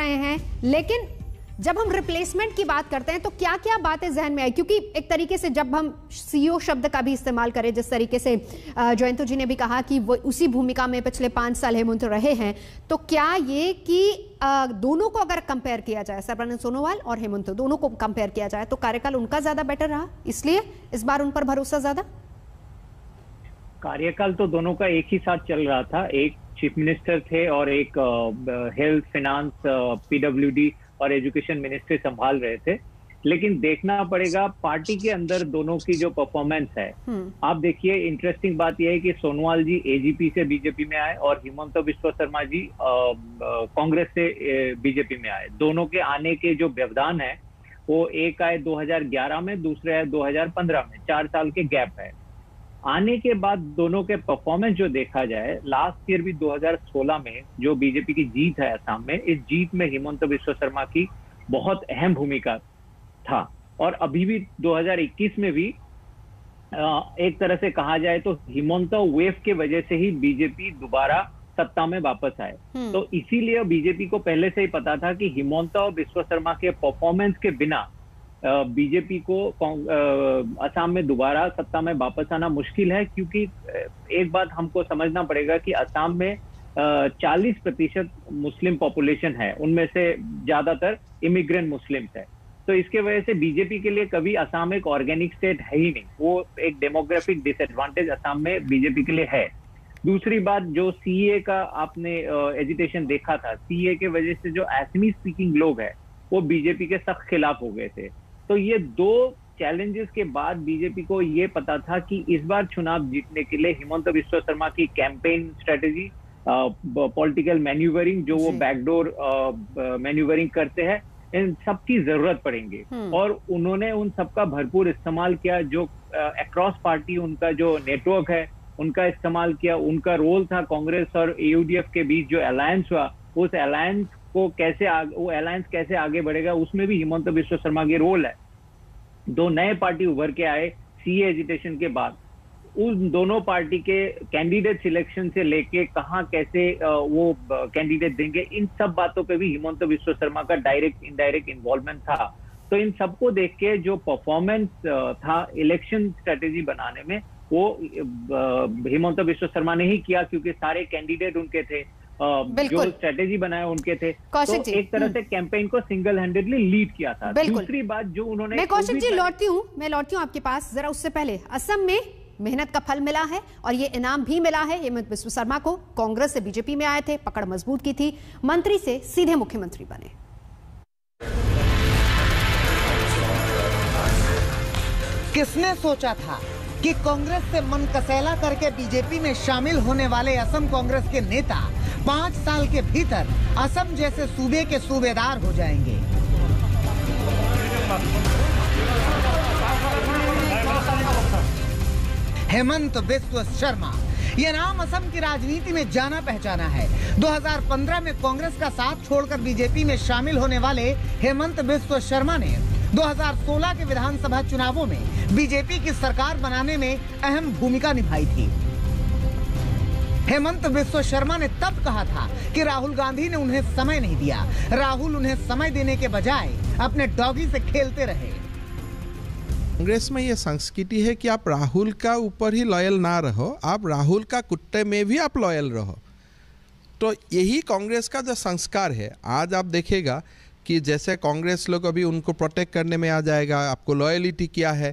रहे हैं, लेकिन जब हम रिप्लेसमेंट की बात करते हैं तो क्या क्या बातें जहन में आई, क्योंकि एक तरीके से जब हम सीईओ शब्द का भी इस्तेमाल करें, जिस तरीके से जयंतो जी ने भी कहा कि वो उसी भूमिका में पिछले 5 साल हेमंत रहे हैं, तो क्या ये कि दोनों को अगर कंपेयर किया जाए, सर्बानंद सोनोवाल और हेमंत दोनों को कंपेयर किया जाए तो कार्यकाल उनका ज्यादा बेटर रहा, इसलिए इस बार उन पर भरोसा ज्यादा? कार्यकाल तो दोनों का एक ही साथ चल रहा था, एक चीफ मिनिस्टर थे और एक हेल्थ, फिनांस, पीडब्ल्यूडी और एजुकेशन मिनिस्ट्री संभाल रहे थे। लेकिन देखना पड़ेगा पार्टी के अंदर दोनों की जो परफॉर्मेंस है। आप देखिए, इंटरेस्टिंग बात यह है कि सोनोवाल जी एजीपी से बीजेपी में आए और हिमंत बिस्वा शर्मा जी कांग्रेस से बीजेपी में आए। दोनों के आने के जो व्यवधान है वो एक आए 2011 में, दूसरे आए 2015 में, 4 साल के गैप है। आने के बाद दोनों के परफॉर्मेंस जो देखा जाए, लास्ट ईयर भी 2016 में जो बीजेपी की जीत है असम में, इस जीत में हिमंत बिस्वा शर्मा की बहुत अहम भूमिका था। और अभी भी 2021 में भी एक तरह से कहा जाए तो हिमंत वेव के वजह से ही बीजेपी दोबारा सत्ता में वापस आए। तो इसीलिए बीजेपी को पहले से ही पता था कि हिमंत बिस्वा शर्मा के परफॉर्मेंस के बिना बीजेपी को असम में दोबारा सत्ता में वापस आना मुश्किल है, क्योंकि एक बात हमको समझना पड़ेगा कि असम में 40% मुस्लिम पॉपुलेशन है, उनमें से ज्यादातर इमिग्रेंट मुस्लिम है। तो इसके वजह से बीजेपी के लिए कभी असम एक ऑर्गेनिक स्टेट है ही नहीं, वो एक डेमोग्राफिक डिसएडवांटेज असम में बीजेपी के लिए है। दूसरी बात, जो सीए का आपने एजिटेशन देखा था, सीए के वजह से जो असमी स्पीकिंग लोग हैं वो बीजेपी के सख्त खिलाफ हो गए थे। तो ये दो चैलेंजेस के बाद बीजेपी को ये पता था कि इस बार चुनाव जीतने के लिए हिमंत बिस्वा शर्मा की कैंपेन स्ट्रेटेजी, पॉलिटिकल मैन्यूवरिंग, जो वो बैकडोर मैन्यूवरिंग करते हैं, इन सब की जरूरत पड़ेंगे। और उन्होंने उन सबका भरपूर इस्तेमाल किया। जो अक्रॉस पार्टी उनका जो नेटवर्क है उनका इस्तेमाल किया। उनका रोल था कांग्रेस और एयूडीएफ के बीच जो अलायंस हुआ, उस अलायंस को कैसे वो अलायंस कैसे आगे बढ़ेगा उसमें भी हिमंत बिस्वा शर्मा की रोल है। दो नए पार्टी उभर के आए सीए एजिटेशन के बाद, उन दोनों पार्टी के कैंडिडेट सिलेक्शन से लेके कहाँ कैसे वो कैंडिडेट देंगे, इन सब बातों पे भी हिमंत बिस्वा शर्मा का डायरेक्ट इनडायरेक्ट इन्वॉल्वमेंट था। तो इन सबको देख के जो परफॉर्मेंस था इलेक्शन स्ट्रेटेजी बनाने में, वो हिमंत बिस्वा शर्मा ने ही किया, क्योंकि सारे कैंडिडेट उनके थे, जो स्ट्रेटेजी बनाए उनके थे। कौशिक जी, एक तरह से कैंपेन को सिंगल हैंडेडली लीड किया था। दूसरी बात जो उन्होंने, मैं कौशिक जी लौटती हूँ आपके पास जरा, उससे पहले असम में मेहनत का फल मिला है और ये इनाम भी मिला है। हेमंत बिस्वा शर्मा को कांग्रेस से बीजेपी में आए थे, पकड़ मजबूत की थी, मंत्री से सीधे मुख्यमंत्री बने। किसने सोचा था कि कांग्रेस से मन कसेला करके बीजेपी में शामिल होने वाले असम कांग्रेस के नेता 5 साल के भीतर असम जैसे सूबे के सूबेदार हो जाएंगे। हेमंत बिस्वा शर्मा, ये नाम असम की राजनीति में जाना पहचाना है। 2015 में कांग्रेस का साथ छोड़कर बीजेपी में शामिल होने वाले हेमंत बिस्वा शर्मा ने 2016 के विधानसभा चुनावों में बीजेपी की सरकार बनाने में अहम भूमिका निभाई थी। हेमंत बिस्वा शर्मा ने तब कहा था कि राहुल गांधी ने उन्हें समय नहीं दिया, राहुल उन्हें समय देने के बजाय अपने डॉगी से खेलते रहे। कांग्रेस में ये संस्कृति है कि आप राहुल का ऊपर ही लॉयल ना रहो, आप राहुल का कुत्ते में भी आप लॉयल रहो। तो यही कांग्रेस का जो संस्कार है, आज आप देखेगा कि जैसे कांग्रेस लोग अभी उनको प्रोटेक्ट करने में आ जाएगा, आपको लॉयलिटी क्या है,